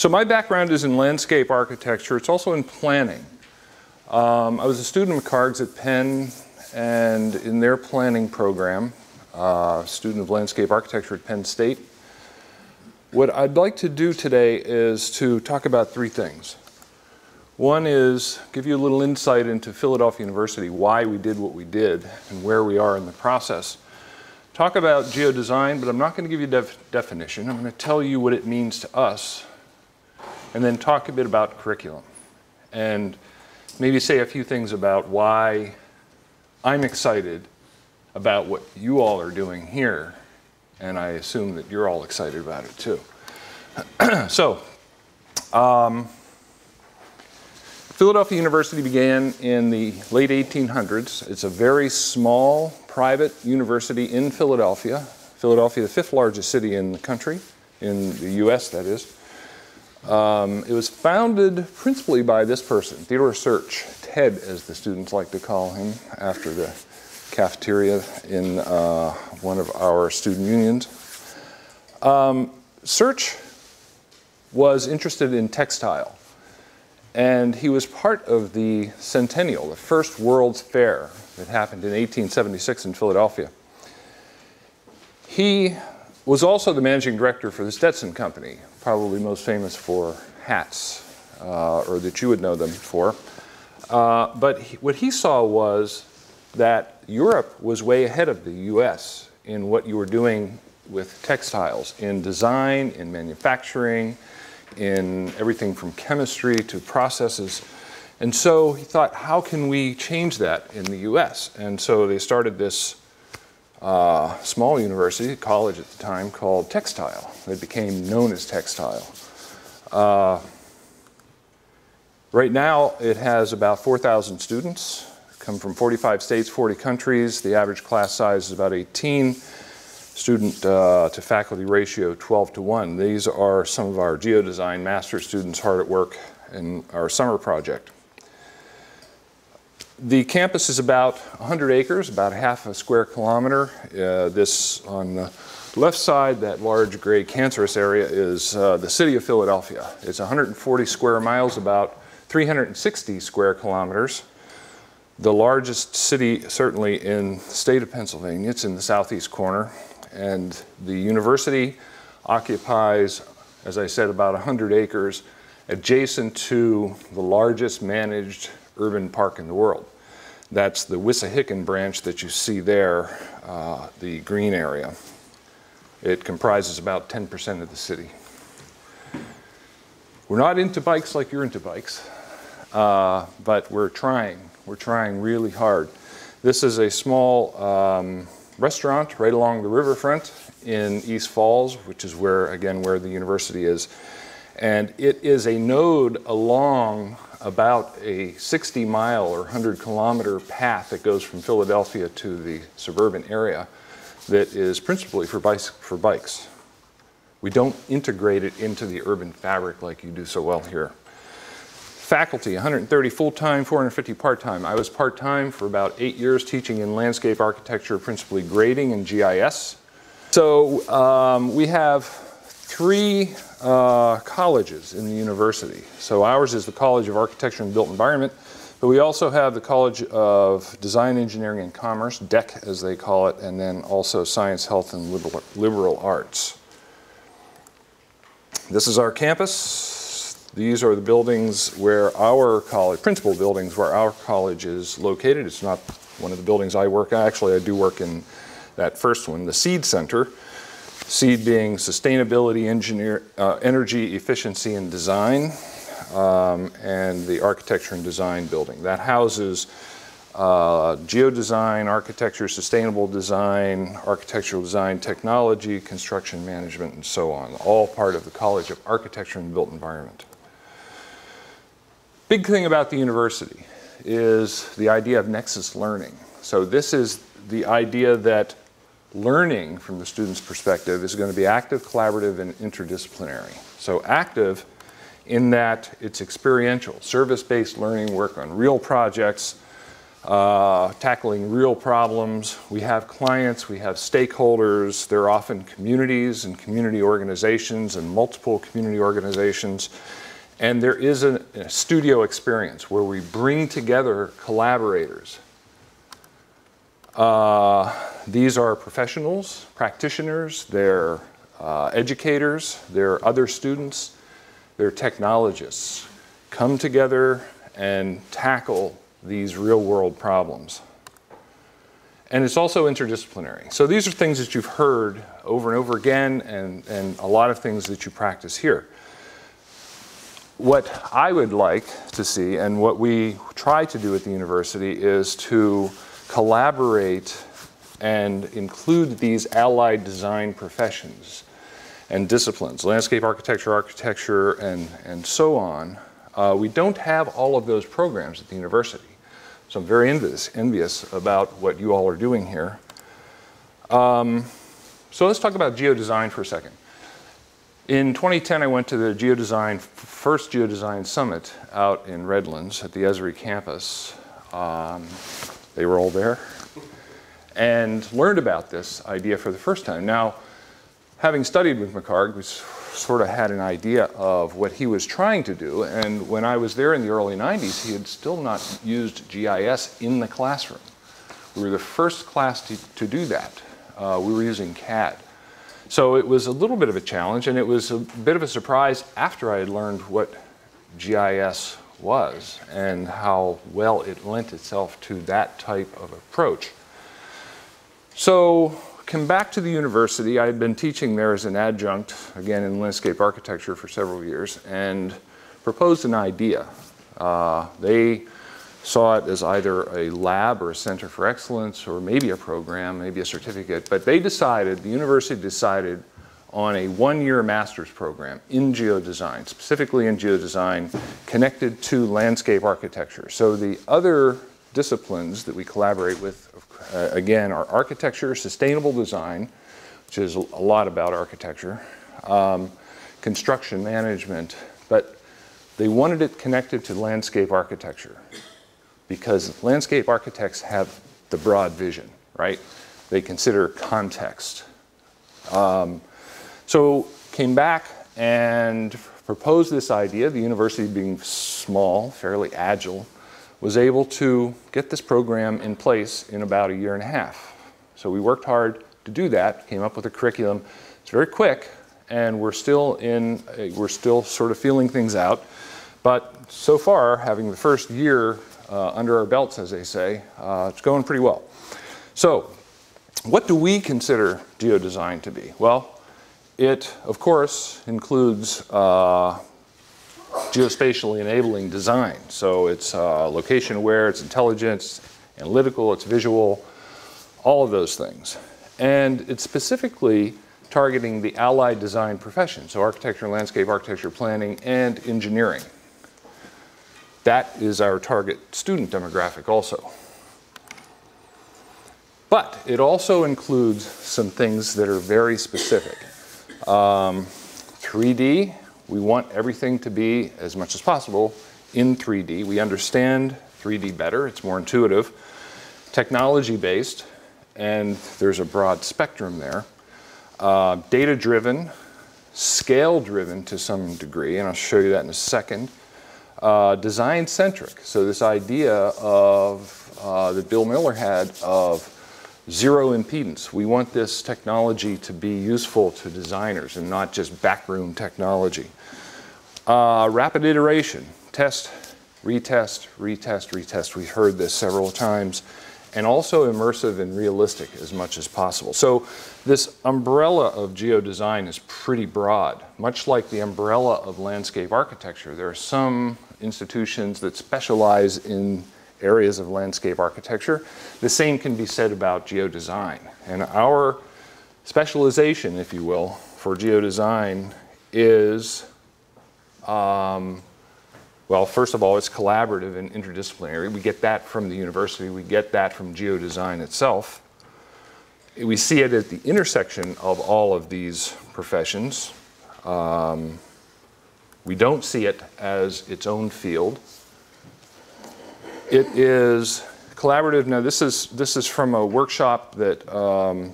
So my background is in landscape architecture. It's also in planning. I was a student of McHarg's at Penn and in their planning program, student of landscape architecture at Penn State. What I'd like to do today is to talk about three things. One is give you a little insight into Philadelphia University, why we did what we did and where we are in the process. Talk about geodesign, but I'm not going to give you a definition. I'm going to tell you what it means to us, and then talk a bit about curriculum. And maybe say a few things about why I'm excited about what you all are doing here, and I assume that you're all excited about it too. So, Philadelphia University began in the late 1800s. It's a very small private university in Philadelphia. Philadelphia, the fifth largest city in the country, in the US that is. It was founded principally by this person, Theodore Search, Ted as the students like to call him, after the cafeteria in one of our student unions. Search was interested in textile. And he was part of the Centennial, the first World's Fair that happened in 1876 in Philadelphia. He was also the managing director for the Stetson Company, probably most famous for hats, or that you would know them for. But what he saw was that Europe was way ahead of the US in what you were doing with textiles, in design, in manufacturing, in everything from chemistry to processes. And so he thought, how can we change that in the US? And so they started this small university, college at the time, called Textile. It became known as Textile. Right now, it has about 4,000 students, come from 45 states, 40 countries. The average class size is about 18. Student to faculty ratio 12:1. These are some of our geodesign master's students hard at work in our summer project. The campus is about 100 acres, about half a square kilometer. This on the left side, that large gray cancerous area is the city of Philadelphia. It's 140 square miles, about 360 square kilometers. The largest city certainly in the state of Pennsylvania. It's in the southeast corner. And the university occupies, as I said, about 100 acres adjacent to the largest managed urban park in the world. That's the Wissahickon branch that you see there, the green area. It comprises about 10% of the city. We're not into bikes like you're into bikes, but we're trying. We're trying really hard. This is a small restaurant right along the riverfront in East Falls, which is where, again, where the university is. And it is a node along about a 60-mile or 100-kilometer path that goes from Philadelphia to the suburban area that is principally for bikes. We don't integrate it into the urban fabric like you do so well here. Faculty, 130 full-time, 450 part-time. I was part-time for about 8 years teaching in landscape architecture, principally grading and GIS. So we have three colleges in the university. So ours is the College of Architecture and Built Environment, but we also have the College of Design, Engineering, and Commerce, DEC as they call it, and then also Science, Health, and Liberal Arts. This is our campus. These are the buildings where our college, principal buildings where our college is located. It's not one of the buildings I work at. Actually, I do work in that first one, the SEED Center. SEED being Sustainability, Energy, Efficiency, and Design, and the Architecture and Design building. That houses geodesign, architecture, sustainable design, architectural design, technology, construction management, and so on. All part of the College of Architecture and Built Environment. Big thing about the university is the idea of nexus learning. So this is the idea that learning from the student's perspective is going to be active, collaborative, and interdisciplinary. So active in that it's experiential, service-based learning, work on real projects, tackling real problems. We have clients, we have stakeholders. They're often communities and community organizations and multiple community organizations. And there is a studio experience where we bring together collaborators. These are professionals, practitioners, they're educators, they're other students, they're technologists. Come together and tackle these real-world problems. And it's also interdisciplinary. So these are things that you've heard over and over again, and a lot of things that you practice here. What I would like to see, and what we try to do at the university, is to collaborate and include these allied design professions and disciplines, landscape architecture, and so on. We don't have all of those programs at the university. So I'm very envious about what you all are doing here. So let's talk about geodesign for a second. In 2010, I went to the geodesign, first geodesign summit out in Redlands at the Esri campus. They were all there. And learned about this idea for the first time. Now, having studied with McHarg, we sort of had an idea of what he was trying to do. And when I was there in the early 90s, he had still not used GIS in the classroom. We were the first class to do that. We were using CAD. So it was a little bit of a challenge, and it was a bit of a surprise after I had learned what GIS was and how well it lent itself to that type of approach. So, came back to the university. I had been teaching there as an adjunct, again in landscape architecture, for several years, and proposed an idea. They saw it as either a lab or a center for excellence, or maybe a program, maybe a certificate, but they decided, the university decided on a one-year master's program in geodesign, specifically in geodesign connected to landscape architecture. So the other disciplines that we collaborate with, again, are architecture, sustainable design, which is a lot about architecture, construction management, but they wanted it connected to landscape architecture because landscape architects have the broad vision, right? They consider context. So came back and proposed this idea. The university, being small, fairly agile, was able to get this program in place in about a year and a half. So we worked hard to do that, came up with a curriculum. It's very quick, and we're still sort of feeling things out. But so far, having the first year under our belts, as they say, it's going pretty well. So what do we consider geodesign to be? Well, it, of course, includes geospatially enabling design. So it's location aware, it's intelligent, it's analytical, it's visual, all of those things. And it's specifically targeting the allied design profession, so architecture, landscape architecture, planning, and engineering. That is our target student demographic also. But it also includes some things that are very specific. 3D. We want everything to be, as much as possible, in 3D. We understand 3D better. It's more intuitive, technology-based, and there's a broad spectrum there. Data-driven, scale-driven to some degree, and I'll show you that in a second. Design-centric, so this idea of, that Bill Miller had of zero impedance. We want this technology to be useful to designers and not just backroom technology. Rapid iteration, test, retest, retest, retest. We've heard this several times. And also immersive and realistic as much as possible. So this umbrella of geodesign is pretty broad, much like the umbrella of landscape architecture. There are some institutions that specialize in areas of landscape architecture. The same can be said about geodesign. And our specialization, if you will, for geodesign is, well, first of all, it's collaborative and interdisciplinary. We get that from the university. We get that from geodesign itself. We see it at the intersection of all of these professions. We don't see it as its own field. It is Collaborative, no, this is from a workshop that,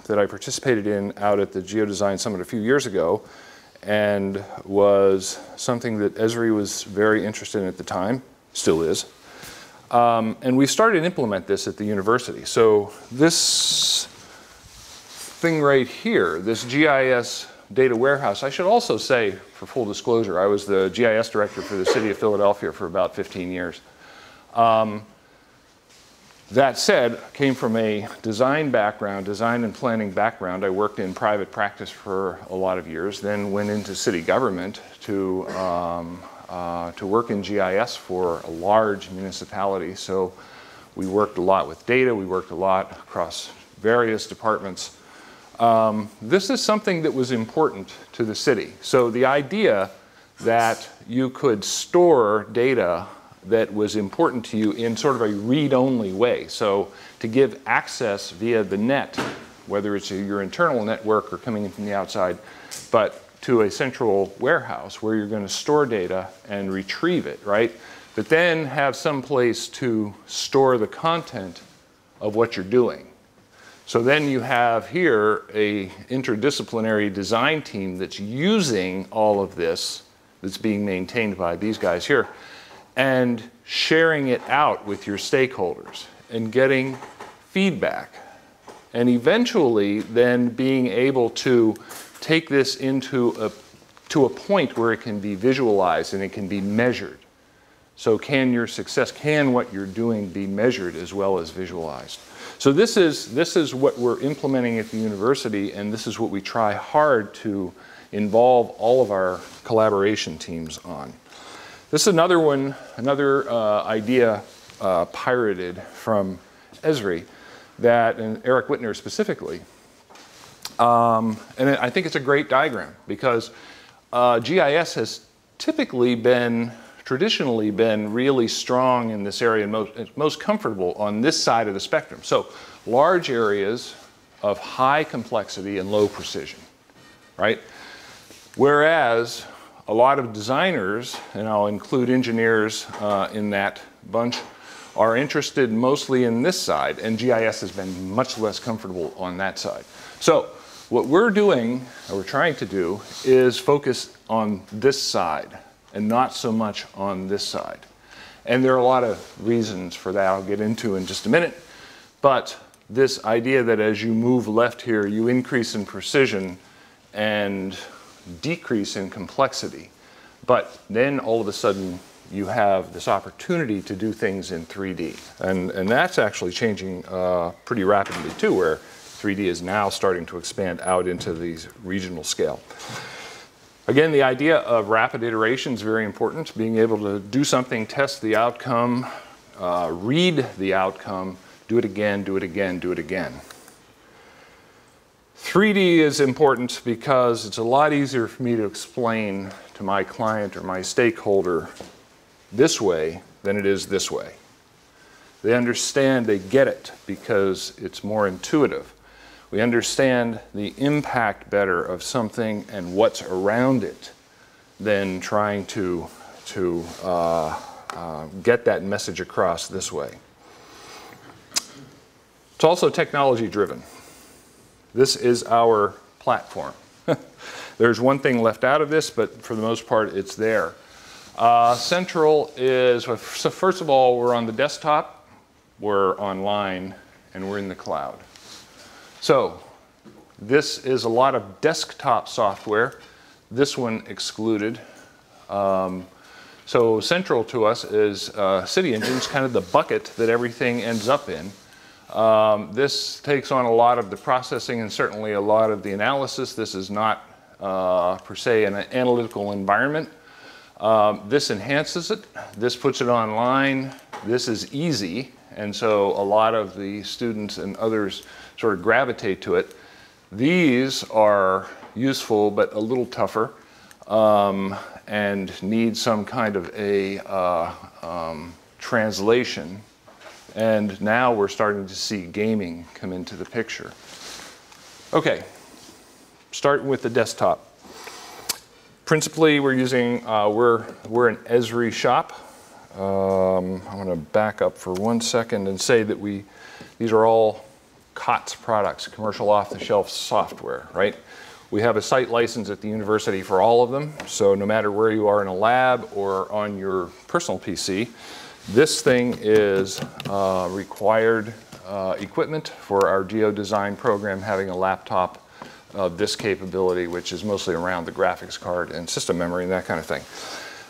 that I participated in out at the Geodesign Summit a few years ago, and was something that Esri was very interested in at the time, still is. And we started to implement this at the university. So this thing right here, this GIS data warehouse, I should also say, for full disclosure, I was the GIS director for the city of Philadelphia for about 15 years. That said, I came from a design background, design and planning background. I worked in private practice for a lot of years, then went into city government to work in GIS for a large municipality. So we worked a lot with data. We worked a lot across various departments. This is something that was important to the city. So the idea that you could store data that was important to you in sort of a read-only way. So to give access via the net, whether it's your internal network or coming in from the outside, but to a central warehouse where you're going to store data and retrieve it, right? But then have some place to store the content of what you're doing. So then you have here an interdisciplinary design team that's using all of this that's being maintained by these guys here, and sharing it out with your stakeholders and getting feedback, and eventually then being able to take this into to a point where it can be visualized and it can be measured. So can your success, can what you're doing be measured as well as visualized? So this is what we're implementing at the university, and this is what we try hard to involve all of our collaboration teams on. This is another one, another idea pirated from Esri, that, and Eric Whitner specifically. And I think it's a great diagram, because GIS has typically been, traditionally been really strong in this area and most comfortable on this side of the spectrum. So large areas of high complexity and low precision, right? Whereas a lot of designers, and I'll include engineers in that bunch, are interested mostly in this side, and GIS has been much less comfortable on that side. So what we're doing, or we're trying to do, is focus on this side and not so much on this side. And there are a lot of reasons for that I'll get into in just a minute, but this idea that as you move left here, you increase in precision and decrease in complexity, but then all of a sudden you have this opportunity to do things in 3D, and that's actually changing pretty rapidly too, where 3D is now starting to expand out into these regional scale. Again, the idea of rapid iteration is very important, being able to do something, test the outcome, read the outcome, do it again, do it again, do it again. 3D is important because it's a lot easier for me to explain to my client or my stakeholder this way than it is this way. They understand, they get it, because it's more intuitive. We understand the impact better of something and what's around it than trying to get that message across this way. It's also technology driven. This is our platform. There's one thing left out of this, but for the most part, it's there. Central is, so first of all, we're on the desktop, we're online, and we're in the cloud. So this is a lot of desktop software, this one excluded. So central to us is CityEngine, it's kind of the bucket that everything ends up in. This takes on a lot of the processing and certainly a lot of the analysis. This is not per se an analytical environment. This enhances it. This puts it online. This is easy, and so a lot of the students and others sort of gravitate to it. These are useful but a little tougher and need some kind of a translation. And now we're starting to see gaming come into the picture. Okay, starting with the desktop. Principally, we're using, we're an Esri shop. I'm going to back up for 1 second and say that these are all COTS products, commercial off-the-shelf software, right? We have a site license at the university for all of them, so no matter where you are in a lab or on your personal PC, this thing is required equipment for our geodesign program, having a laptop of this capability, which is mostly around the graphics card and system memory and that kind of thing.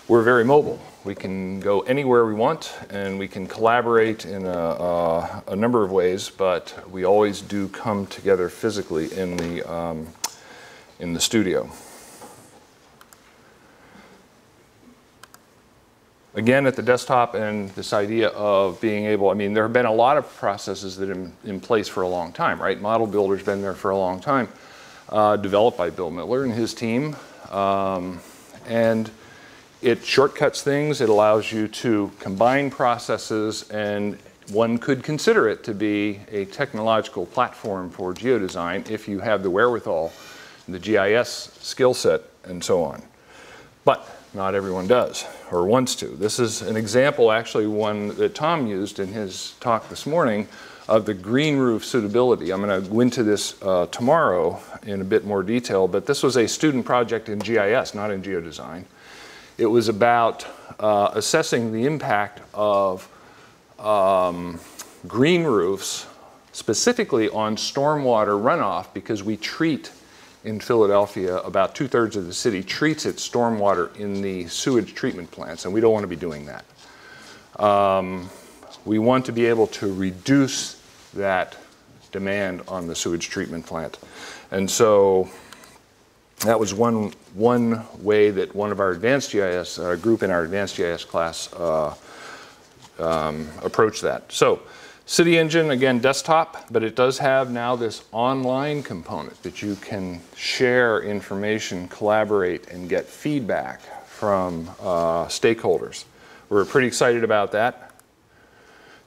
We're very mobile. We can go anywhere we want, and we can collaborate in a number of ways, but we always do come together physically in the studio. Again, at the desktop, and this idea of being able, I mean, there have been a lot of processes that have been in place for a long time, right? Model Builder's been there for a long time, developed by Bill Miller and his team. And it shortcuts things. It allows you to combine processes, and one could consider it to be a technological platform for geodesign if you have the wherewithal, the GIS skill set, and so on. But not everyone does or wants to. This is an example, actually one that Tom used in his talk this morning, of the green roof suitability. I'm going to go into this tomorrow in a bit more detail, but this was a student project in GIS, not in geodesign. It was about assessing the impact of green roofs, specifically on stormwater runoff, because we treat in Philadelphia, about 2/3 of the city treats its stormwater in the sewage treatment plants, and we don't want to be doing that. We want to be able to reduce that demand on the sewage treatment plant. And so that was one way that one of our advanced GIS, a group in our advanced GIS class approached that. So, CityEngine, again, desktop, but it does have now this online component that you can share information, collaborate, and get feedback from stakeholders. We're pretty excited about that.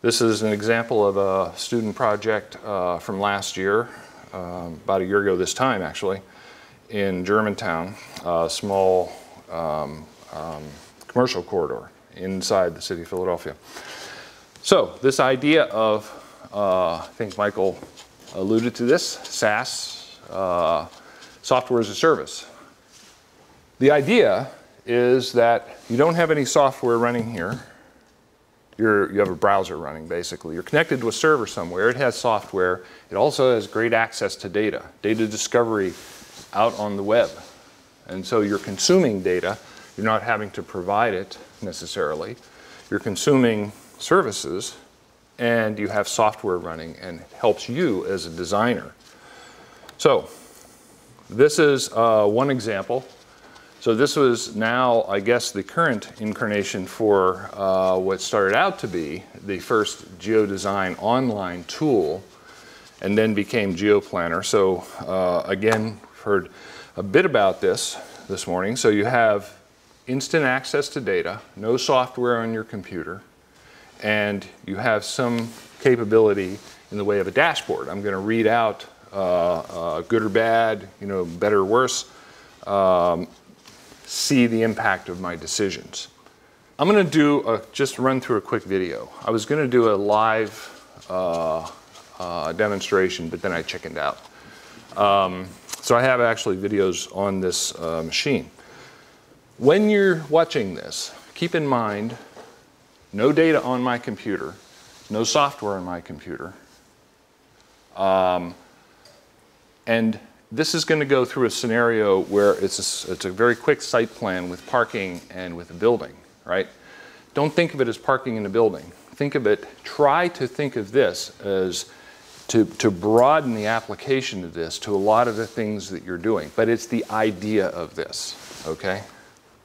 This is an example of a student project from last year, about a year ago this time, actually, in Germantown, a small commercial corridor inside the city of Philadelphia. So this idea of, I think Michael alluded to this, SaaS, software as a service. The idea is that you don't have any software running here. You have a browser running, basically. You're connected to a server somewhere. It has software. It also has great access to data, data discovery out on the web. And so you're consuming data. You're not having to provide it necessarily. You're consuming services, and you have software running, and it helps you as a designer. So this is one example. So this was now, I guess, the current incarnation for what started out to be the first geodesign online tool, and then became GeoPlanner. So again, we've heard a bit about this morning. So you have instant access to data, no software on your computer, and you have some capability in the way of a dashboard. I'm going to read out good or bad, you know, better or worse, see the impact of my decisions. I'm going to do just run through a quick video. I was going to do a live demonstration, but then I chickened out. So I have actually videos on this machine. When you're watching this, keep in mind, no data on my computer, no software on my computer. And this is going to go through a scenario where it's a very quick site plan with parking and with a building, right? Don't think of it as parking in a building. Think of it, try to think of this as to broaden the application of this to a lot of the things that you're doing. But it's the idea of this, okay?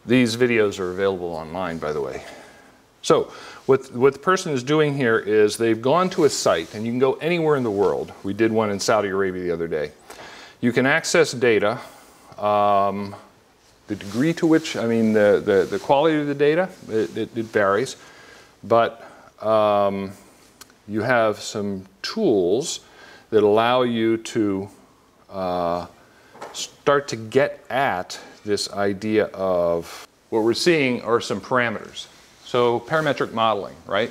These videos are available online, by the way. So what the person is doing here is they've gone to a site, and you can go anywhere in the world. We did one in Saudi Arabia the other day. You can access data. The degree to which, I mean, the quality of the data, it varies. But you have some tools that allow you to start to get at this idea of what we're seeing are some parameters. So parametric modeling, right?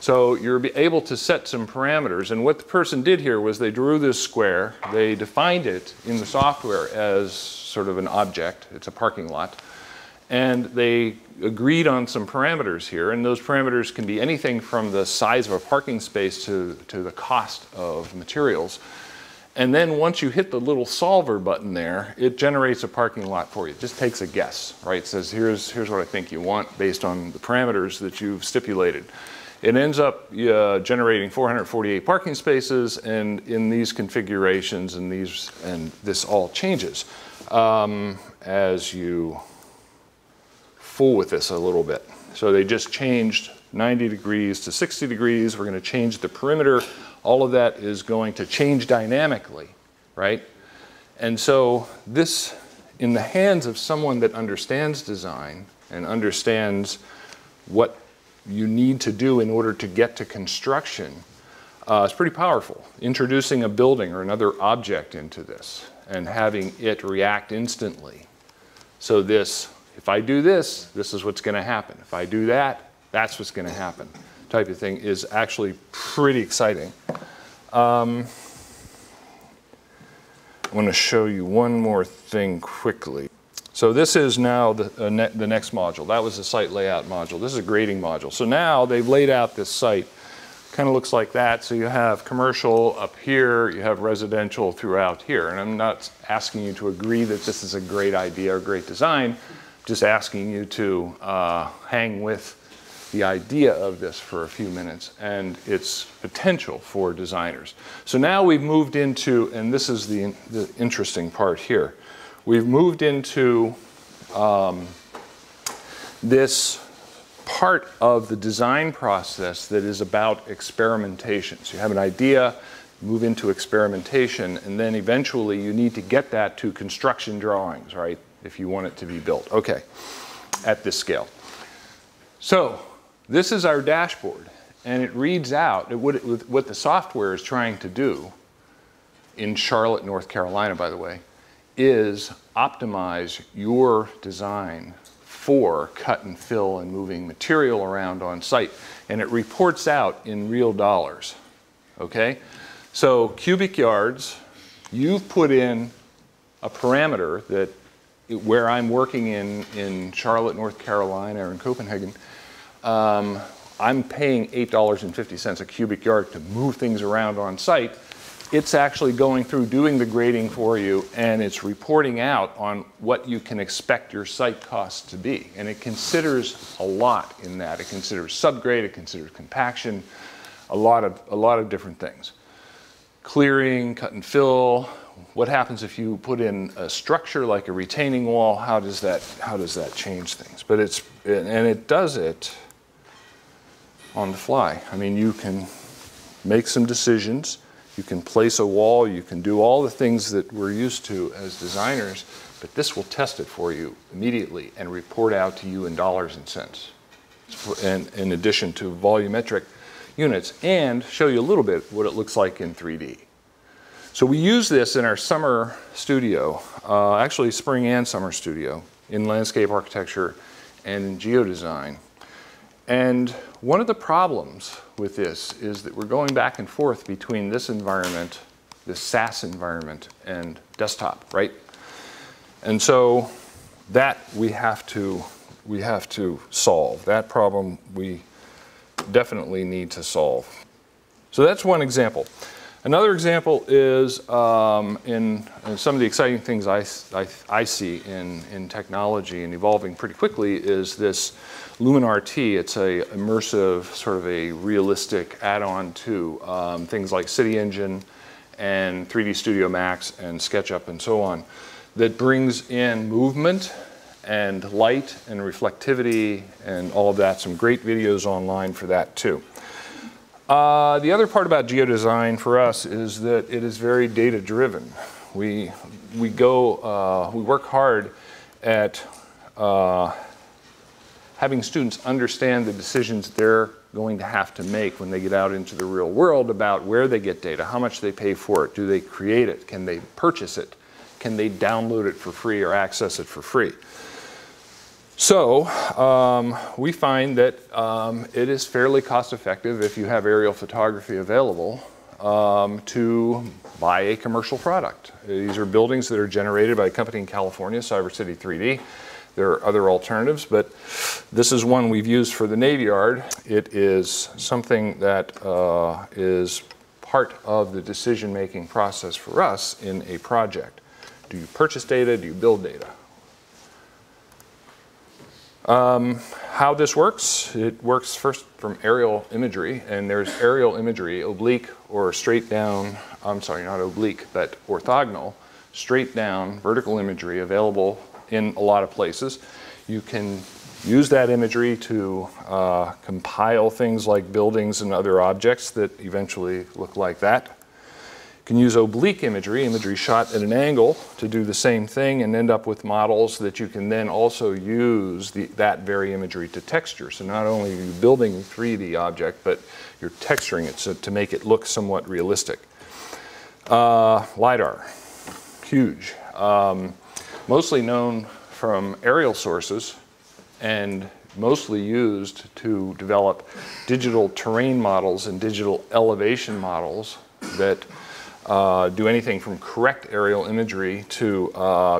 So you're able to set some parameters. And what the person did here was they drew this square. They defined it in the software as sort of an object. It's a parking lot. And they agreed on some parameters here. And those parameters can be anything from the size of a parking space to the cost of materials. And then once you hit the little solver button there, it generates a parking lot for you. It just takes a guess, right? It says, here's what I think you want based on the parameters that you've stipulated. It ends up generating 448 parking spaces, and in these configurations, and this all changes as you fool with this a little bit. So they just changed 90 degrees to 60 degrees. We're going to change the perimeter. All of that is going to change dynamically, right? And so this, in the hands of someone that understands design and understands what you need to do in order to get to construction, it's pretty powerful. Introducing a building or another object into this and having it react instantly. So this, if I do this, this is what's going to happen. If I do that, that's what's going to happen, type of thing, is actually pretty exciting. I want to show you one more thing quickly. So this is now the next module. That was the site layout module. This is a grading module. So now they've laid out this site. Kind of looks like that. So you have commercial up here. You have residential throughout here. And I'm not asking you to agree that this is a great idea or great design. I'm just asking you to hang with the idea of this for a few minutes and its potential for designers. So now we've moved into, and this is the interesting part here, we've moved into this part of the design process that is about experimentation. So you have an idea, move into experimentation, and then eventually you need to get that to construction drawings, right? If you want it to be built, okay, at this scale. So this is our dashboard, and it reads out what the software is trying to do, in Charlotte, North Carolina, by the way, is optimize your design for cut and fill and moving material around on site. And it reports out in real dollars, okay? So cubic yards, you've put in a parameter that where I'm working in Charlotte, North Carolina, or in Copenhagen, I'm paying $8.50 a cubic yard to move things around on site. It's actually going through doing the grading for you, and it's reporting out on what you can expect your site costs to be. And it considers a lot in that. It considers subgrade, it considers compaction, a lot of different things. Clearing, cut and fill. What happens if you put in a structure like a retaining wall? How does that change things? But it does it on the fly. I mean, you can make some decisions. You can place a wall. You can do all the things that we're used to as designers. But this will test it for you immediately and report out to you in dollars and cents, and in addition to volumetric units, and show you a little bit what it looks like in 3D. So we use this in our summer studio, actually spring and summer studio, in landscape architecture and in geodesign. And one of the problems with this is that we're going back and forth between this environment, this SaaS environment, and desktop, right? And so that we have to solve. That problem we definitely need to solve. So that's one example. Another example is in some of the exciting things I see in technology and evolving pretty quickly is this Lumen RT. It's a immersive, sort of a realistic add-on to things like CityEngine and 3D Studio Max and SketchUp and so on, that brings in movement and light and reflectivity and all of that. Some great videos online for that too. The other part about geodesign for us is that it is very data-driven. We work hard at having students understand the decisions they're going to have to make when they get out into the real world about where they get data, how much they pay for it, do they create it, can they purchase it, can they download it for free or access it for free. So we find that it is fairly cost effective if you have aerial photography available to buy a commercial product. These are buildings that are generated by a company in California, Cyber City 3D. There are other alternatives, but this is one we've used for the Navy Yard. It is something that is part of the decision-making process for us in a project. Do you purchase data? Do you build data? How this works, it works first from aerial imagery, and there's aerial imagery, oblique or straight down, I'm sorry, not oblique, but orthogonal, straight down vertical imagery available in a lot of places. You can use that imagery to compile things like buildings and other objects that eventually look like that. You can use oblique imagery, imagery shot at an angle, to do the same thing and end up with models that you can then also use that very imagery to texture. So not only are you building a 3D object, but you're texturing it so to make it look somewhat realistic. LiDAR, huge. Mostly known from aerial sources and mostly used to develop digital terrain models and digital elevation models that do anything from correct aerial imagery to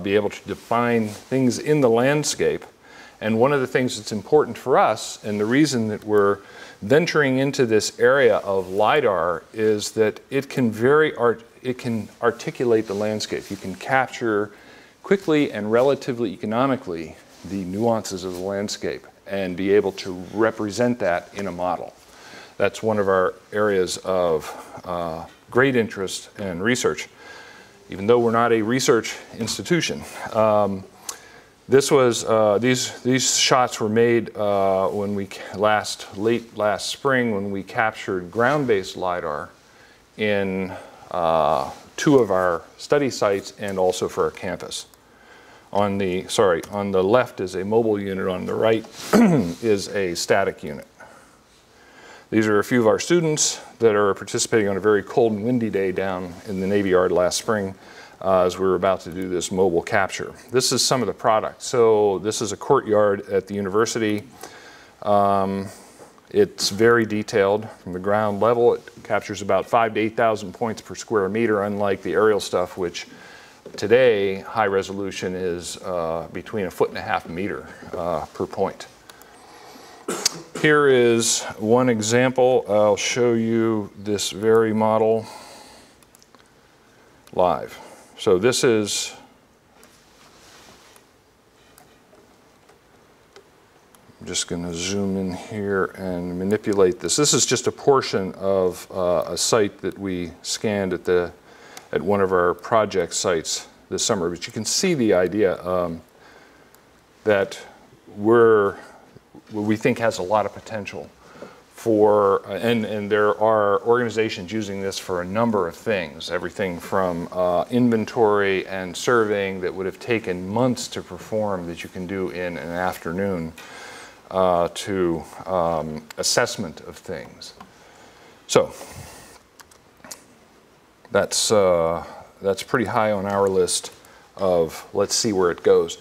be able to define things in the landscape. And one of the things that's important for us, and the reason that we're venturing into this area of LiDAR, is that it can articulate the landscape. You can capture quickly and relatively economically the nuances of the landscape and be able to represent that in a model. That's one of our areas of great interest and research, even though we're not a research institution. These shots were made when we late last spring when we captured ground-based LiDAR in two of our study sites and also for our campus. On the left is a mobile unit, on the right is a static unit. These are a few of our students that are participating on a very cold and windy day down in the Navy Yard last spring as we were about to do this mobile capture. This is some of the products. So this is a courtyard at the university. It's very detailed from the ground level. It captures about 5,000 to 8,000 points per square meter, unlike the aerial stuff, which today high resolution is between 1.5 to 1.5 meters per point. Here is one example. I'll show you this very model live. So this is, I'm just going to zoom in here and manipulate this. This is just a portion of a site that we scanned at one of our project sites this summer. But you can see the idea that we think has a lot of potential for, and there are organizations using this for a number of things, everything from inventory and surveying that would have taken months to perform that you can do in an afternoon, to assessment of things. So that's pretty high on our list of let's see where it goes.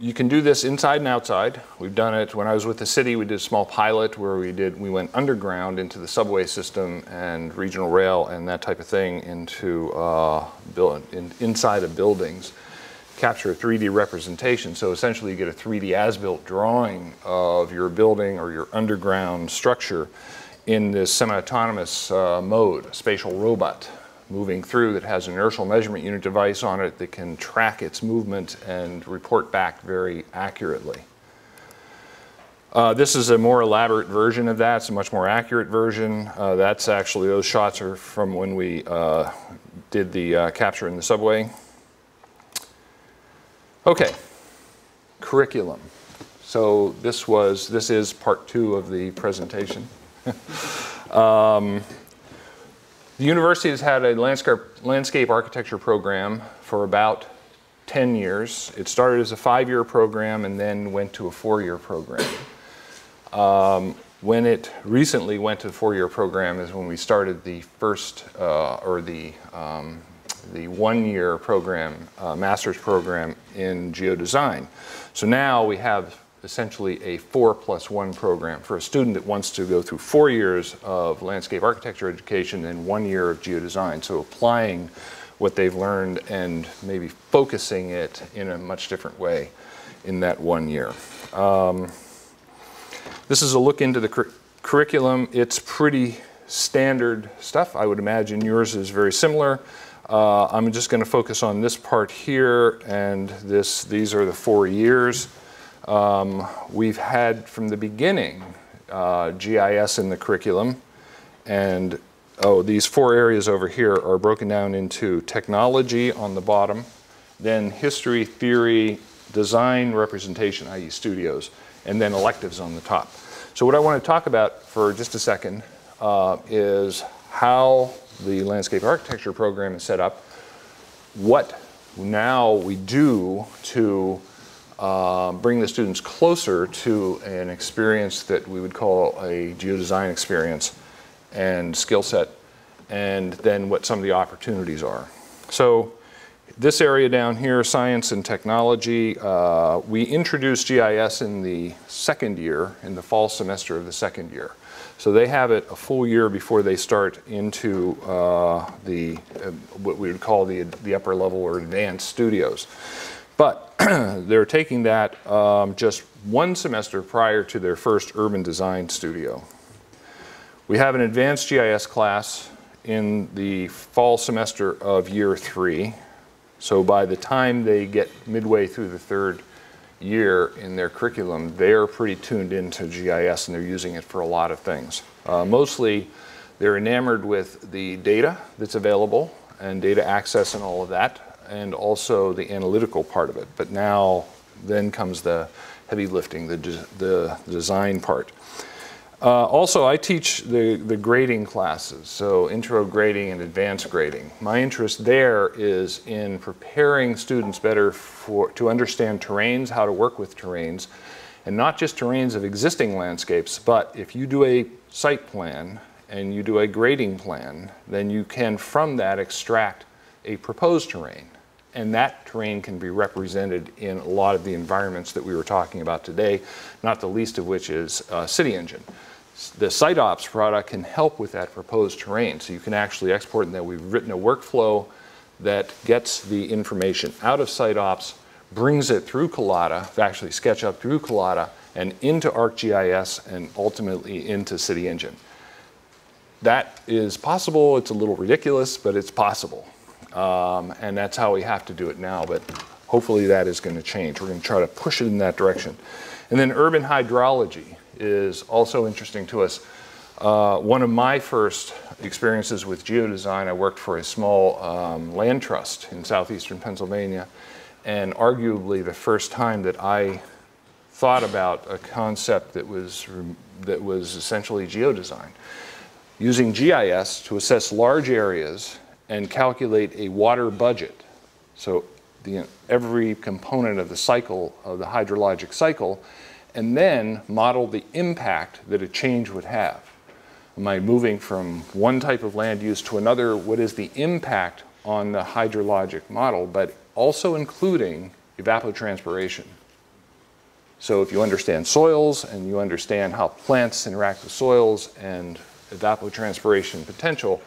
You can do this inside and outside. We've done it when I was with the city. We did a small pilot where we went underground into the subway system and regional rail and that type of thing into inside of buildings. Capture a 3D representation. So essentially you get a 3D as-built drawing of your building or your underground structure in this semi-autonomous mode, a spatial robot moving through that has an inertial measurement unit device on it that can track its movement and report back very accurately. This is a more elaborate version of that. It's a much more accurate version. That's actually, those shots are from when we did the capture in the subway. Okay, curriculum. So this is part 2 of the presentation. The university has had a landscape architecture program for about 10 years. It started as a 5-year program and then went to a 4-year program. When it recently went to the 4-year program is when we started the first, the one-year program, master's program in geodesign. So now we have essentially a 4+1 program for a student that wants to go through 4 years of landscape architecture education and 1 year of geodesign. So applying what they've learned and maybe focusing it in a much different way in that 1 year. This is a look into the curriculum. It's pretty standard stuff. I would imagine yours is very similar. I'm just going to focus on this part here, and these are the 4 years. We've had from the beginning GIS in the curriculum, and these four areas over here are broken down into technology on the bottom, then history, theory, design, representation, i.e. studios, and then electives on the top. So what I want to talk about for just a second is how the landscape architecture program is set up, what now we do to bring the students closer to an experience that we would call a geodesign experience and skill set, and then what some of the opportunities are. So this area down here, science and technology, we introduced GIS in the second year, in the fall semester of the second year. So they have it a full year before they start into what we would call the upper level or advanced studios. But they're taking that just one semester prior to their first urban design studio. We have an advanced GIS class in the fall semester of year three. So by the time they get midway through the third year in their curriculum, they're pretty tuned into GIS and they're using it for a lot of things. Mostly they're enamored with the data that's available and data access and all of that, and also the analytical part of it. But now then comes the heavy lifting, the design part. Also, I teach the grading classes, so intro grading and advanced grading. My interest there is in preparing students better to understand terrains, how to work with terrains, and not just terrains of existing landscapes, but if you do a site plan and you do a grading plan, then you can from that extract a proposed terrain. And that terrain can be represented in a lot of the environments that we were talking about today, not the least of which is CityEngine. The SiteOps product can help with that proposed terrain, so you can actually export, and then we've written a workflow that gets the information out of SiteOps, brings it through Collada, actually SketchUp through Collada, and into ArcGIS, and ultimately into CityEngine. That is possible. It's a little ridiculous, but it's possible. And that's how we have to do it now, but hopefully that is going to change. We're going to try to push it in that direction. And then urban hydrology is also interesting to us. One of my first experiences with geodesign, I worked for a small land trust in southeastern Pennsylvania, and arguably the first time that I thought about a concept that was essentially geodesign, using GIS to assess large areas and calculate a water budget. So every component of the cycle, of the hydrologic cycle, and then model the impact that a change would have. Am I moving from one type of land use to another? What is the impact on the hydrologic model, but also including evapotranspiration? So if you understand soils and you understand how plants interact with soils and evapotranspiration potential,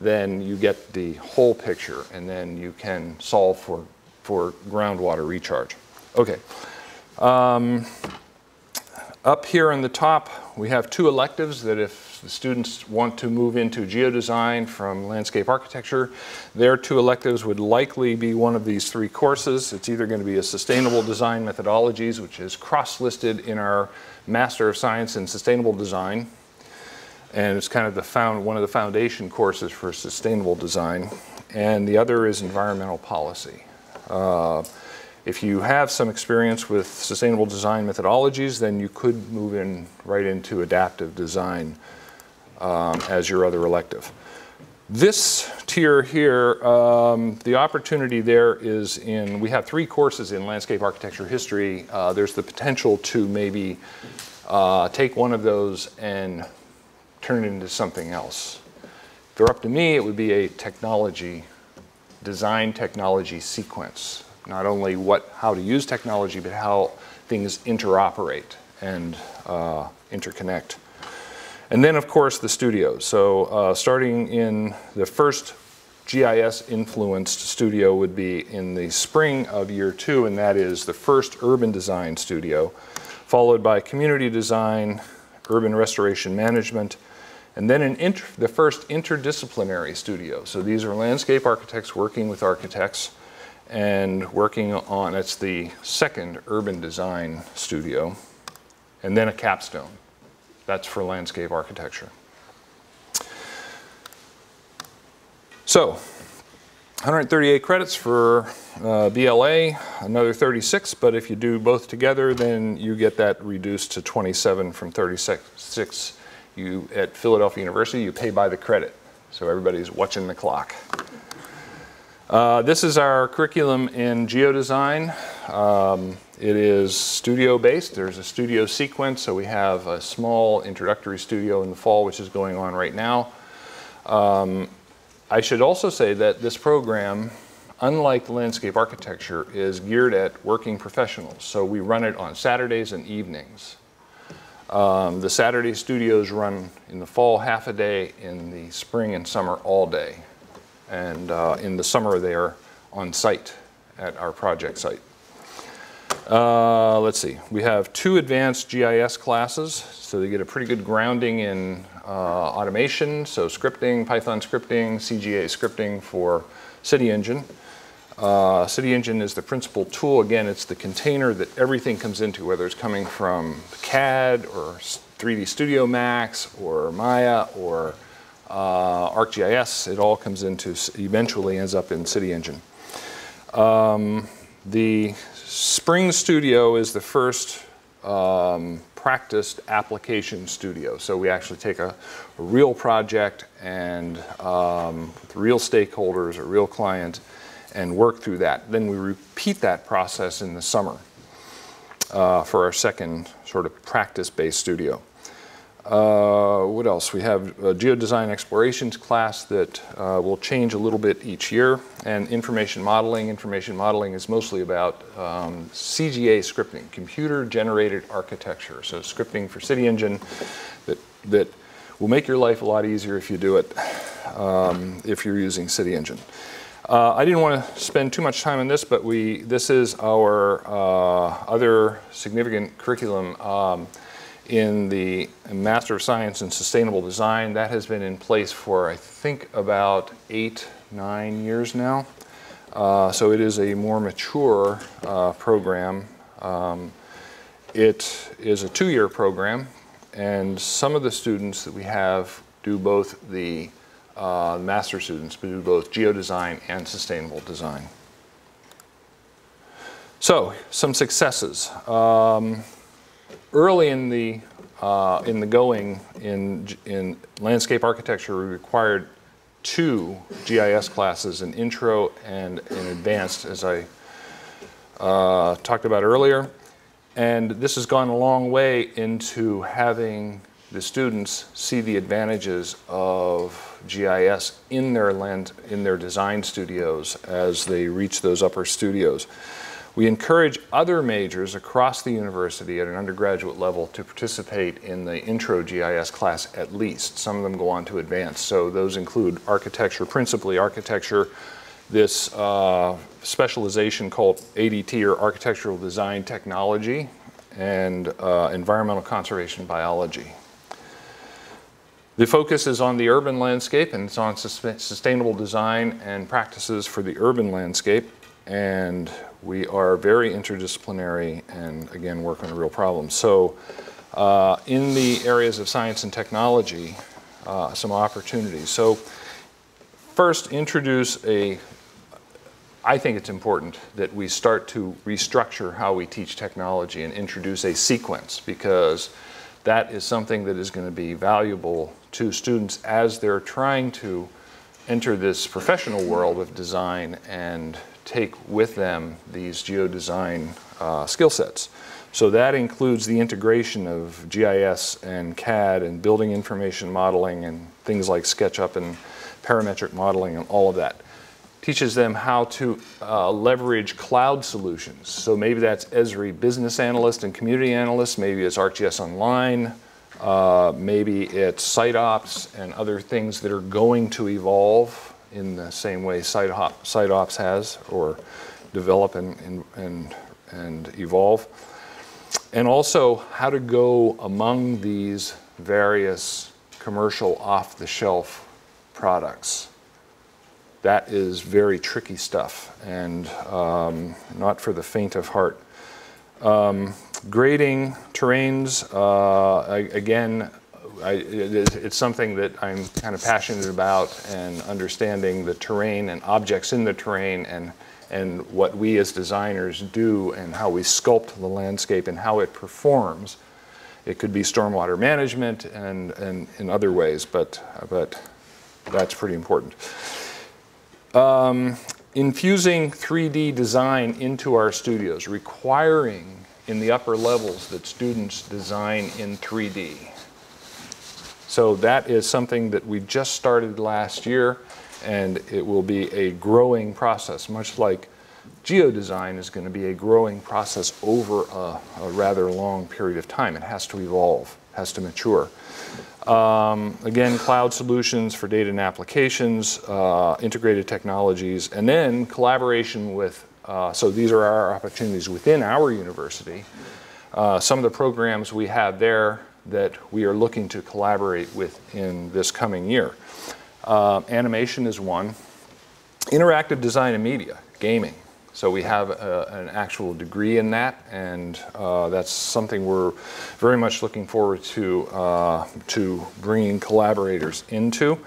then you get the whole picture, and then you can solve for groundwater recharge. Okay. Up here on the top, we have two electives that if the students want to move into geodesign from landscape architecture, their two electives would likely be one of these three courses. It's either going to be a sustainable design methodologies, which is cross-listed in our Master of Science in Sustainable Design. And it's kind of one of the foundation courses for sustainable design. And the other is environmental policy. If you have some experience with sustainable design methodologies, then you could move in right into adaptive design as your other elective. This tier here, the opportunity there is we have three courses in landscape architecture history. There's the potential to maybe take one of those and turn it into something else. If they're up to me, it would be a technology design technology sequence. Not only how to use technology, but how things interoperate and interconnect. And then, of course, the studio. So starting in the first GIS-influenced studio would be in the spring of year two, and that is the first urban design studio, followed by community design, urban restoration management, and then the first interdisciplinary studio. So these are landscape architects working with architects and working on, it's the second urban design studio, and then a capstone. That's for landscape architecture. So, 138 credits for BLA, another 36, but if you do both together, then you get that reduced to 27 from 36. You, at Philadelphia University, you pay by the credit. So everybody's watching the clock. This is our curriculum in geodesign. It is studio-based. There's a studio sequence, so we have a small introductory studio in the fall, which is going on right now. I should also say that this program, unlike landscape architecture, is geared at working professionals. So we run it on Saturdays and evenings. The Saturday studios run in the fall half a day, in the spring and summer all day. And in the summer, they are on site at our project site. Let's see, we have 2 advanced GIS classes, so they get a pretty good grounding in automation, so scripting, Python scripting, CGA scripting for CityEngine. CityEngine is the principal tool. Again, it's the container that everything comes into, whether it's coming from CAD or 3D Studio Max or Maya or ArcGIS. It all comes into, eventually ends up in CityEngine. The spring studio is the first practiced application studio. So we actually take a real project and with real stakeholders, a real client, and work through that. Then we repeat that process in the summer for our second sort of practice-based studio. What else? We have a geodesign explorations class that will change a little bit each year, and information modeling. Information modeling is mostly about CGA scripting, computer-generated architecture. So scripting for CityEngine that will make your life a lot easier if you do it, if you're using CityEngine. I didn't want to spend too much time on this, but this is our other significant curriculum. In the Master of Science in Sustainable Design. That has been in place for, I think, about 8, 9 years now. So it is a more mature program. It is a 2-year program, and some of the students that we have do both the master students, do both geodesign and sustainable design. So, some successes. Early in the going in landscape architecture, we required 2 GIS classes, an intro and an advanced, as I talked about earlier. And this has gone a long way into having the students see the advantages of GIS in their design studios as they reach those upper studios. We encourage other majors across the university at an undergraduate level to participate in the intro GIS class at least. Some of them go on to advance, so those include architecture, principally architecture, this specialization called ADT or architectural design technology, and environmental conservation biology. The focus is on the urban landscape, and it's on sustainable design and practices for the urban landscape. And we are very interdisciplinary and, again, work on real problems. So in the areas of science and technology, some opportunities. So first, introduce I think it's important that we start to restructure how we teach technology and introduce a sequence, because that is something that is going to be valuable to students as they're trying to enter this professional world of design and take with them these geodesign skill sets. So that includes the integration of GIS and CAD and building information modeling and things like SketchUp and parametric modeling and all of that. teaches them how to leverage cloud solutions. So maybe that's Esri Business Analyst and Community Analyst. Maybe it's ArcGIS Online. Maybe it's SiteOps and other things that are going to evolve in the same way SiteOps has, or develop and evolve. And also how to go among these various commercial off-the-shelf products. That is very tricky stuff, and not for the faint of heart. Grading terrains, again, it's something that I'm kind of passionate about, and understanding the terrain and objects in the terrain, and what we as designers do, and how we sculpt the landscape and how it performs. It could be stormwater management and in other ways, but that's pretty important. Infusing 3D design into our studios, requiring in the upper levels that students design in 3D. So that is something that we just started last year, and it will be a growing process, much like geodesign is going to be a growing process over a rather long period of time. It has to evolve, has to mature. Again, cloud solutions for data and applications, integrated technologies, and then collaboration with, so these are our opportunities within our university. Some of the programs we have there that we are looking to collaborate with in this coming year. Animation is one. Interactive design and media, gaming. So we have an actual degree in that, and that's something we're very much looking forward to bringing collaborators into.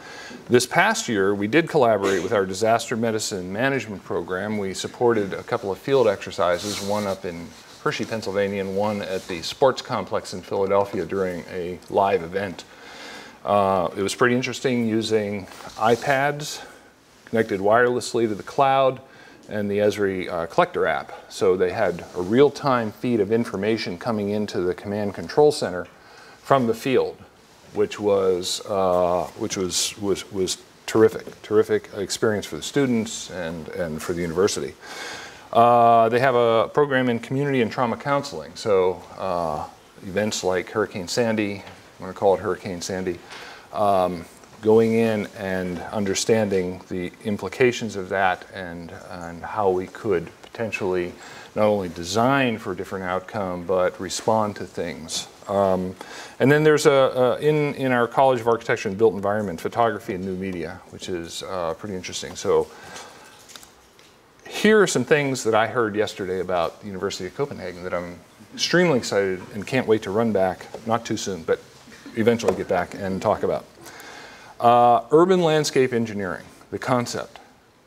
This past year, we did collaborate with our disaster medicine management program. We supported a couple of field exercises, one up in Hershey, Pennsylvania, and one at the sports complex in Philadelphia during a live event. It was pretty interesting, using iPads connected wirelessly to the cloud, and the Esri Collector app. So they had a real-time feed of information coming into the command control center from the field, which was terrific experience for the students and for the university. They have a program in community and trauma counseling. So events like Hurricane Sandy, I'm going to call it Hurricane Sandy, going in and understanding the implications of that, and how we could potentially not only design for a different outcome, but respond to things. And then there's in our College of Architecture and Built Environment, photography and new media, which is pretty interesting. So here are some things that I heard yesterday about the University of Copenhagen that I'm extremely excited and can't wait to run back, not too soon, but eventually get back and talk about. Urban landscape engineering, the concept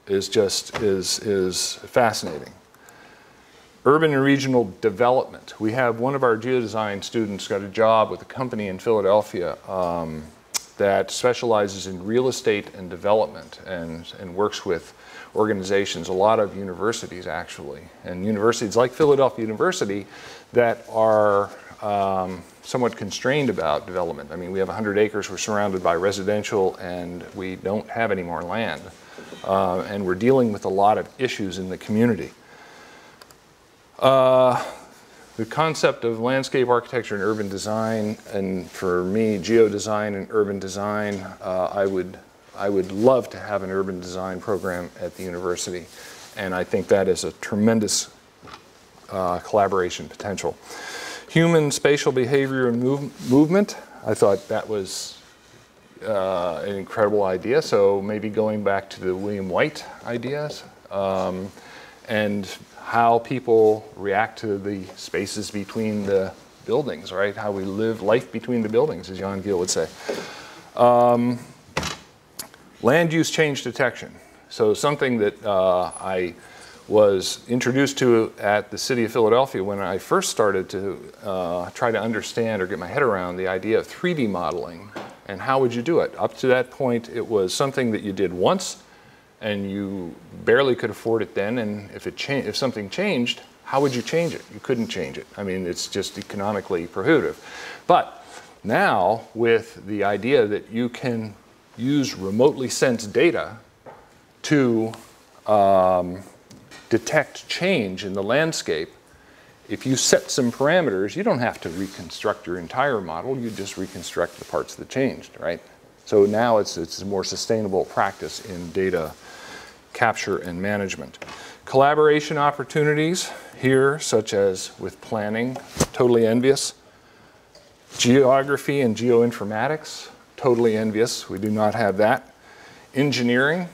is just is fascinating. Urban and regional development. We have one of our geodesign students got a job with a company in Philadelphia that specializes in real estate and development, and works with organizations, a lot of universities actually, and universities like Philadelphia University that are somewhat constrained about development. I mean, we have 100 acres, we're surrounded by residential, and we don't have any more land. And we're dealing with a lot of issues in the community. The concept of landscape architecture and urban design, and for me, geodesign and urban design, I would love to have an urban design program at the university. And I think that is a tremendous collaboration potential. Human spatial behavior and movement. I thought that was an incredible idea. So maybe going back to the William White ideas, and how people react to the spaces between the buildings, right? How we live life between the buildings, as Jan Gehl would say. Land use change detection. So something that I was introduced to at the City of Philadelphia when I first started to try to understand or get my head around the idea of 3D modeling and how would you do it. Up to that point, it was something that you did once and you barely could afford it then, and if something changed, how would you change it? You couldn't change it. I mean, it's just economically prohibitive. But now, with the idea that you can use remotely sensed data to detect change in the landscape, if you set some parameters, you don't have to reconstruct your entire model. You just reconstruct the parts that changed, right? So now it's a more sustainable practice in data capture and management. Collaboration opportunities here, such as with planning, totally envious. Geography and geoinformatics, totally envious. We do not have that. Engineering,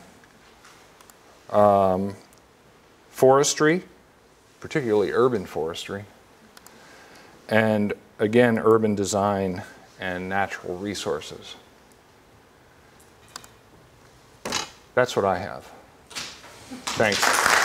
forestry, particularly urban forestry, and again, urban design and natural resources. That's what I have. Thanks.